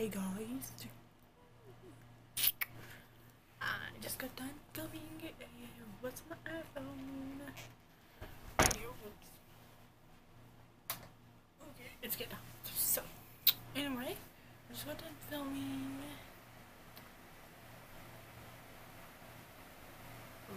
Hi guys, I just got done filming. What's my iPhone? Oops. Okay, it's good now. So anyway, I just got done filming.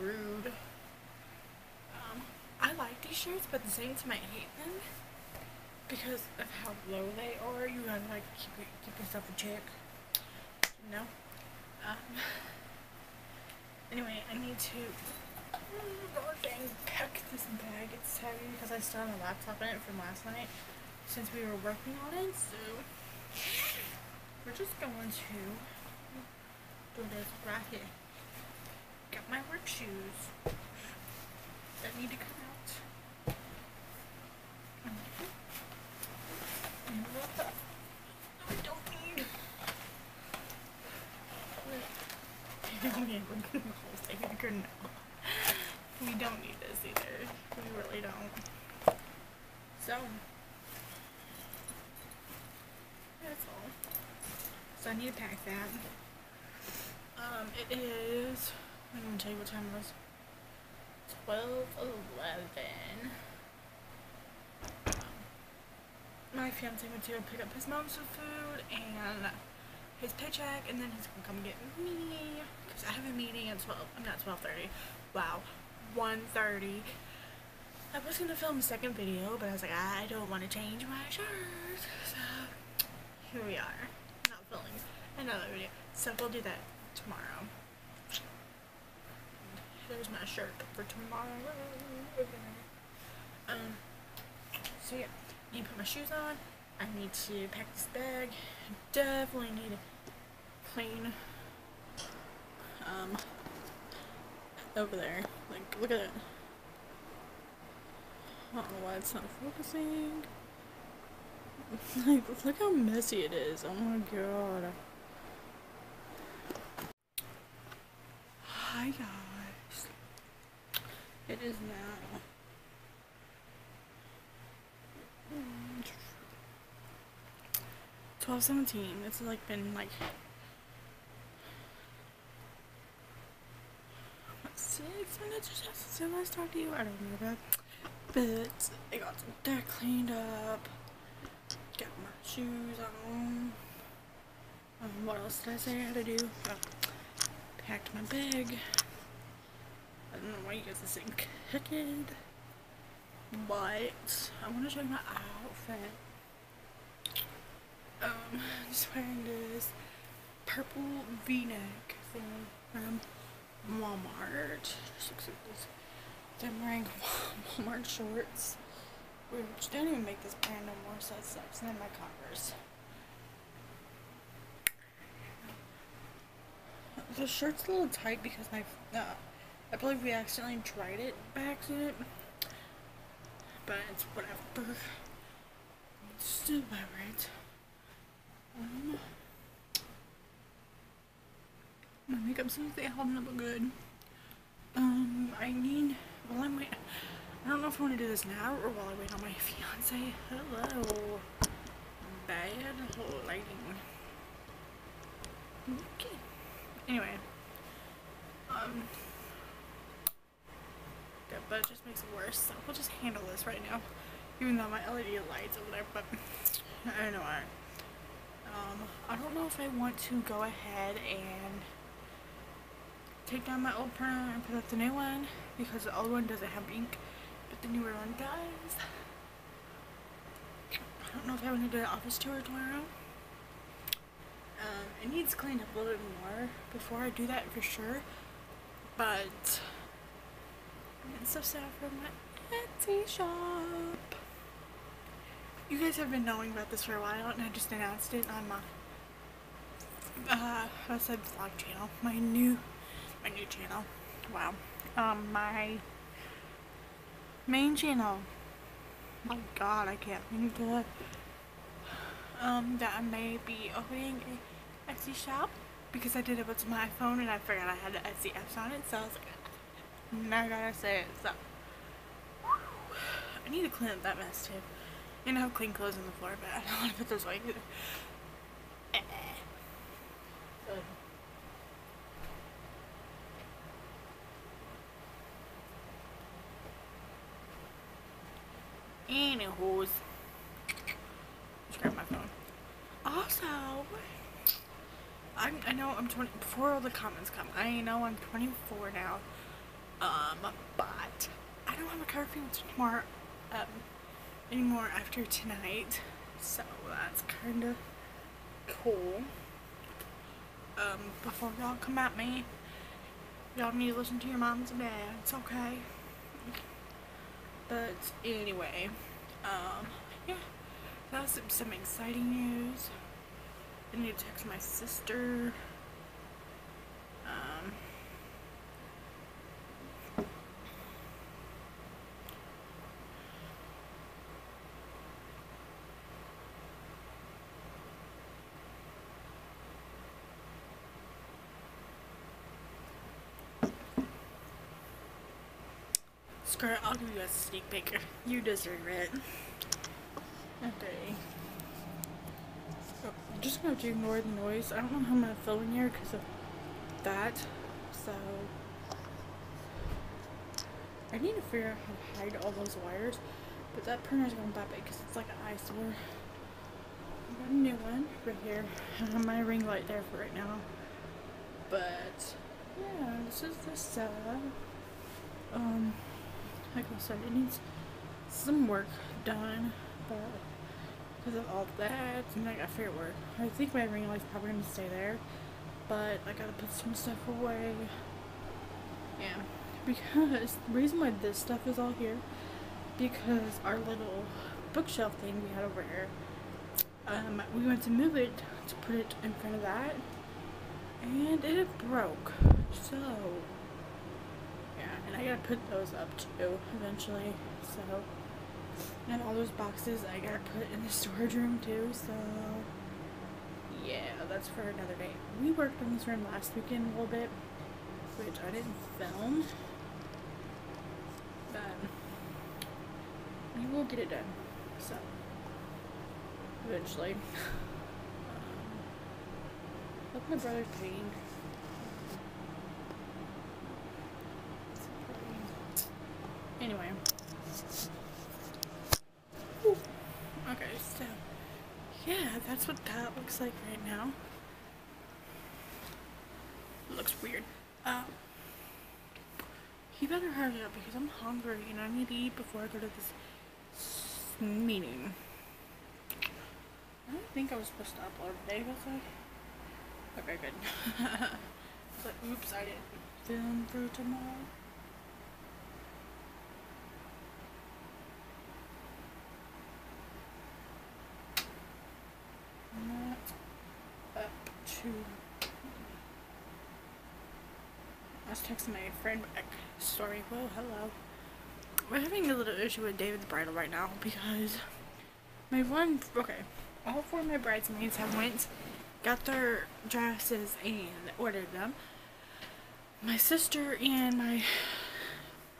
Rude. I like these shirts, but at the same time I hate them because of how low they are. You gotta like keep yourself in check, you know. Anyway, I need to pack this bag. It's heavy because I still have my laptop in it from last night since we were working on it. So we're just going to do this right here. Got my work shoes that need to come out. And what the I don't need. We're getting the whole thing in the now. We don't need this either. We really don't. So that's all. So I need to pack that. It is. I'm gonna tell you what time it was. 12:11. My fiance went to pick up his mom's food and his paycheck, and then he's gonna come get me because I have a meeting at 12. I'm not 12:30. Wow, 1:30. I was gonna film a second video, but I was like, I don't want to change my shirt, so here we are. Not filming another video, so we'll do that tomorrow. There's my shirt for tomorrow. So yeah, I need to put my shoes on. I need to pack this bag. Definitely need to clean over there. Like, look at it. I don't know why it's not focusing. Like, look how messy it is. Oh my god. Hi guys. It is now 12:17. It's like been like 6 minutes or so since I last talked to you. I don't know that. But I got some deck cleaned up. Got my shoes on. What else did I say I had to do? Packed my bag. I don't know why you guys are saying kicked, but I want to show you my outfit. I'm just wearing this purple v-neck thing from Walmart. Just looks like this. I'm wearing Walmart shorts, which don't even make this brand no more, so it sucks. And then my Converse. The shirt's a little tight because my I believe we accidentally dried it by accident, but it's whatever. Still by right. My makeup seems to holding up good. I need. Well, I'm waiting. I don't know if I want to do this now or while I wait on my fiance. Hello. Bad lighting. Okay. Anyway. But it just makes it worse, so we'll just handle this right now, even though my LED lights or whatever, but I don't know why. I don't know if I want to go ahead and take down my old printer and put up the new one, because the old one doesn't have ink, but the newer one does. I don't know if I want to do an office tour tomorrow. It needs cleaned up a little bit more before I do that for sure, but and stuff from my Etsy shop. You guys have been knowing about this for a while, and I just announced it on my I said vlog channel, my new channel. Wow. My main channel. My god, I can't think of it. That I may be opening a Etsy shop because I did it with my phone and I forgot I had the Etsy apps on it, so I was like, now I gotta say it, so I need to clean up that mess too. And I have clean clothes on the floor, but I don't want to put those away either. Good. Anywho's. Just grab my phone. Also, I know I'm 20, before all the comments come, I know I'm 24 now, but I don't have a curfew tomorrow, anymore after tonight, so that's kind of cool. Before y'all come at me, y'all need to listen to your moms and dads, okay? But anyway, yeah, that's some exciting news. I need to text my sister. Skirt, I'll give you a sneak peek. You deserve it. Okay. I'm just going to ignore the noise. I don't know how I'm going to film in here because of that. So, I need to figure out how to hide all those wires. But that printer's going to pop it because it's like an eyesore. I got a new one right here. I don't have my ring light there for right now. But, yeah, this is the setup. Like I said, it needs some work done, but because of all that, and like, I gotta figure it work. I think my ring light's probably gonna stay there, but I gotta put some stuff away. Yeah, because the reason why this stuff is all here, because our little bookshelf thing we had over here, we went to move it to put it in front of that, and it broke. So. And I gotta put those up too eventually, so, and all those boxes I gotta put in the storage room too, so yeah, that's for another day. We worked on this room last weekend a little bit, which I didn't film, but we will get it done, so eventually. Look, my brother's painting. Anyway, ooh. Okay, so, yeah, that's what that looks like right now. It looks weird. You better hurry up because I'm hungry and I need to eat before I go to this meeting. I don't think I was supposed to upload today, was I? Okay, good. But, oops, I didn't film for tomorrow. I was texting my friend back. Sorry. Well, hello. We're having a little issue with David's Bridal right now because my one, okay, all four of my bridesmaids have went, got their dresses and ordered them. My sister and my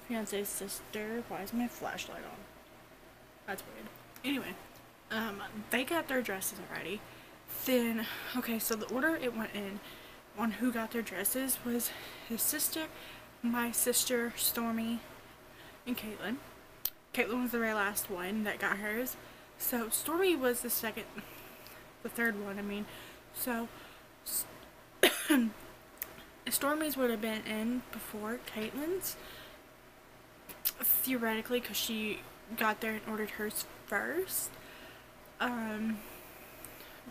fiance's sister, why is my flashlight on? That's weird. Anyway, they got their dresses already. Then, okay, so the order it went in on who got their dresses was his sister, my sister, Stormy, and Caitlin. Caitlin was the very last one that got hers. So, Stormy was the second, the third one, I mean. So, Stormy's would have been in before Caitlin's, theoretically, because she got there and ordered hers first.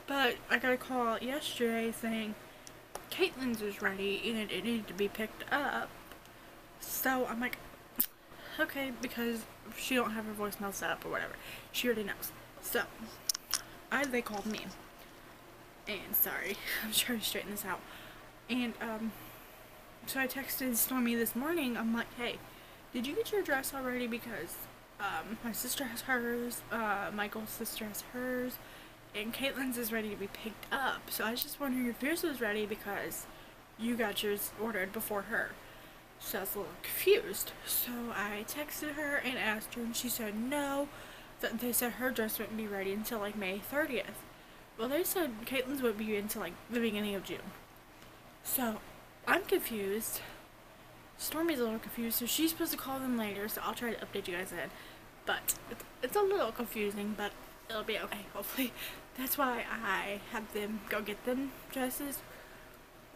But I got a call yesterday saying Caitlin's was ready and it needed to be picked up. So I'm like, okay, because she don't have her voicemail set up or whatever. She already knows. So they called me. And sorry, I'm trying to straighten this out. And so I texted Stormy this morning. I'm like, hey, did you get your dress already? Because my sister has hers, Michael's sister has hers. And Caitlin's is ready to be picked up, so I was just wondering if yours was ready because you got yours ordered before her. So I was a little confused. So I texted her and asked her, and she said no. They said her dress wouldn't be ready until like May 30th. Well, they said Caitlin's won't be until like the beginning of June. So I'm confused. Stormy's a little confused, so she's supposed to call them later, so I'll try to update you guys then. But it's a little confusing, but it'll be okay, hopefully. That's why I have them go get them dresses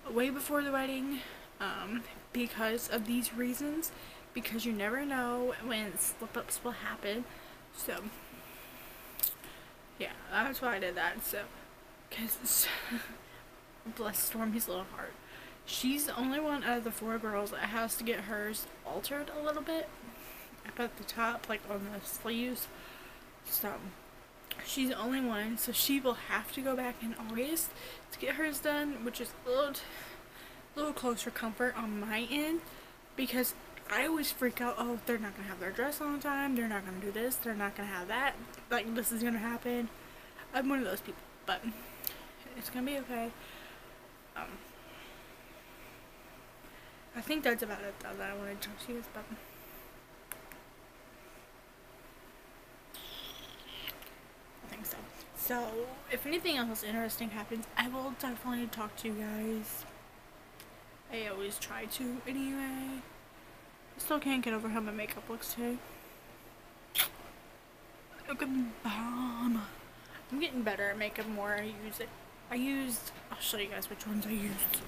way before the wedding, because of these reasons, because you never know when slip-ups will happen. So yeah, that's why I did that. So because bless Stormy's little heart, she's the only one out of the four girls that has to get hers altered a little bit up at the top, like on the sleeves. So she's the only one, so she will have to go back in August to get hers done, which is a little closer comfort on my end, because I always freak out, oh, they're not going to have their dress on time, they're not going to do this, they're not going to have that, like, this is going to happen. I'm one of those people, but it's going to be okay. I think that's about it, though, that I wanted to talk to you guys about. I think so. So, if anything else interesting happens, I will definitely talk to you guys. I always try to, anyway. Still can't get over how my makeup looks today. Looking bomb. I'm getting better at makeup more. I'll show you guys which ones I used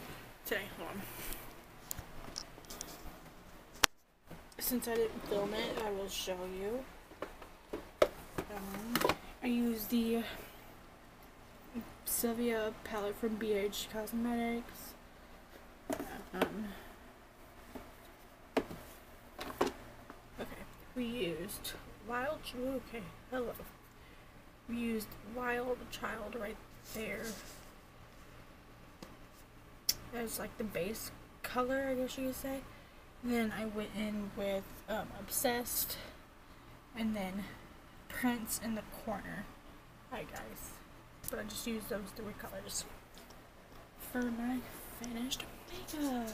today. Hold on. Since I didn't film it, I will show you. I used the Sylvia palette from BH Cosmetics. We used Wild Child right there as like the base color, I guess you could say. And then I went in with Obsessed, and then Prince in the corner. Hi guys. But I just used those three colors for my finished makeup.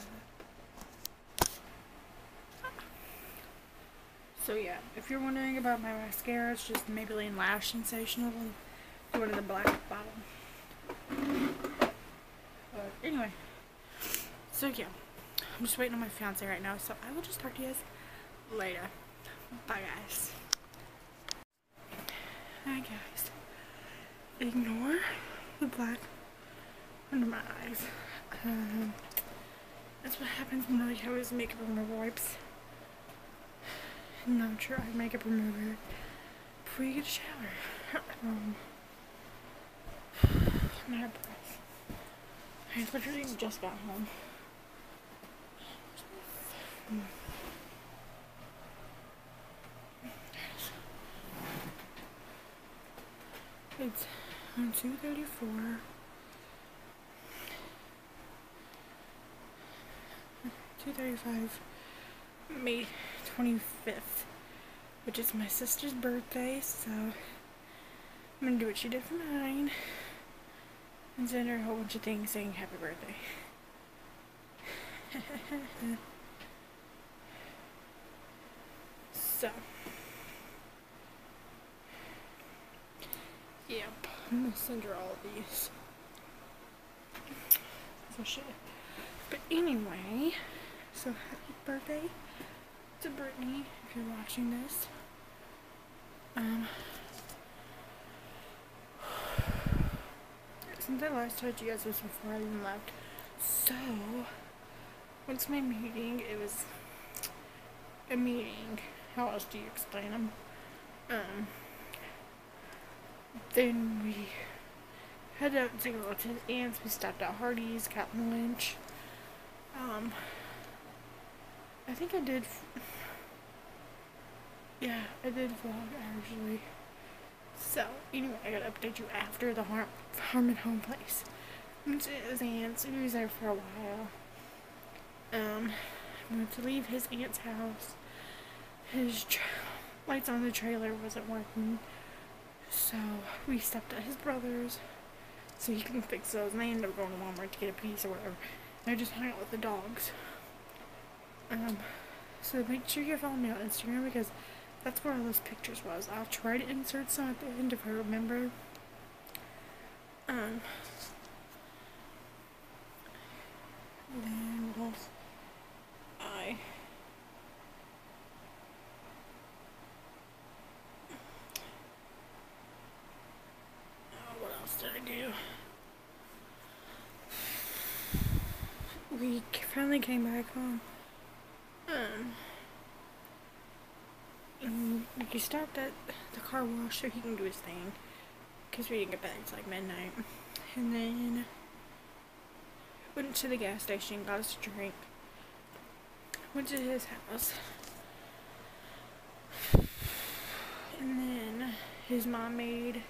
So yeah, if you're wondering about my mascara, it's just Maybelline Lash Sensational, the one in the black bottom. But anyway, so yeah, I'm just waiting on my fiance right now, so I will just talk to you guys later. Bye guys. Hi guys. Ignore the black under my eyes. That's what happens when I use makeup remover wipes. Not sure I have makeup remover before you get a shower. I'm out of breath. I literally just got home. It's 2:34. 2:35. May 25th, which is my sister's birthday, so I'm gonna do what she did for mine and send her a whole bunch of things saying happy birthday. So yep, I'm gonna send her all of these. So shit. But anyway, so happy birthday to Brittany, if you're watching this. Since I last told you guys this before I even left, so what's my meeting? It was a meeting. How else do you explain them? Then we headed out to go to his aunt's. We stopped at Hardy's, Captain Lynch. I think I did, yeah, I did vlog actually. So anyway, I gotta update you after the Harmon home place. Went to his aunt's, he was there for a while. I went to leave his aunt's house. His lights on the trailer wasn't working, so we stopped at his brother's so he can fix those, and I ended up going to Walmart to get a piece or whatever. And I just hung out with the dogs. So make sure you're following me on Instagram, because that's where all those pictures was. I'll try to insert some at the end if I remember. Then what else? What else did I do? We finally came back home. He stopped at the car wash so he can do his thing, because we didn't get back until like midnight. And then went to the gas station, got us a drink, went to his house, and then his mom made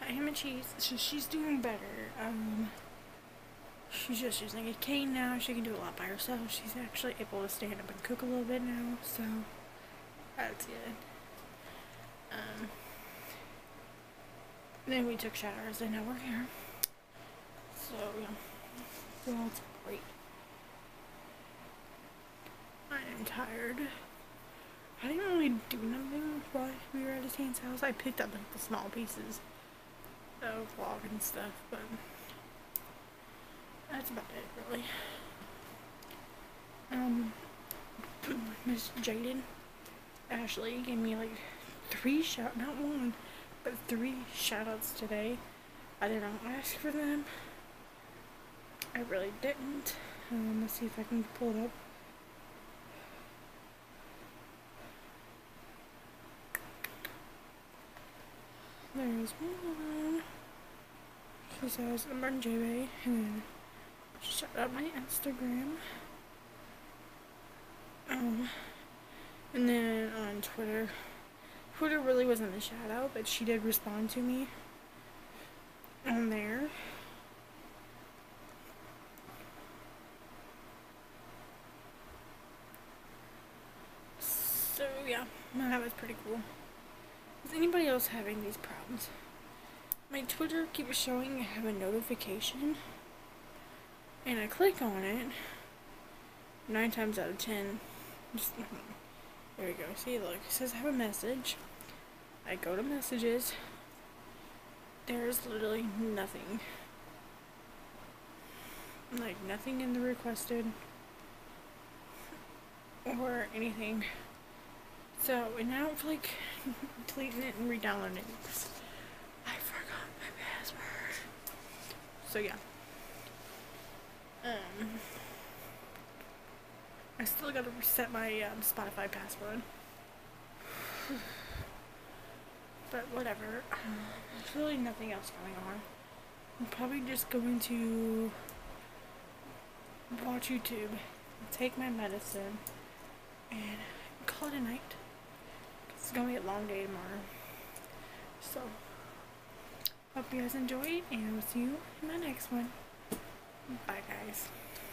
ham and cheese, so she's doing better. She's just using a cane now. She can do a lot by herself. She's actually able to stand up and cook a little bit now, so that's good. Then we took showers and now we're here. So yeah, well, it's great. I am tired. I didn't really do nothing while we were at his aunt's house. I picked up like the small pieces of vlog and stuff, but that's about it really. Miss Jaden Ashley gave me like three shout-outs today. I did not ask for them. I really didn't. Let's see if I can pull it up. There's one. She says, I'm Martin J-Bay, and then shout out my Instagram. And then on Twitter. Twitter really wasn't a shout out, but she did respond to me on there. So yeah, that was pretty cool. Is anybody else having these problems? My Twitter keeps showing I have a notification, and I click on it. 9 times out of 10, just there we go. See, look, it says I have a message. I go to messages. There's literally nothing. Like, nothing in the requested or anything. So, and now I'm like deleting it and re-downloading it because I forgot my password. So, yeah. I still gotta reset my Spotify password. But whatever. There's really nothing else going on. I'm probably just going to watch YouTube, take my medicine, and call it a night. It's gonna be a long day tomorrow. So, hope you guys enjoyed, and I'll see you in my next one. Bye, guys.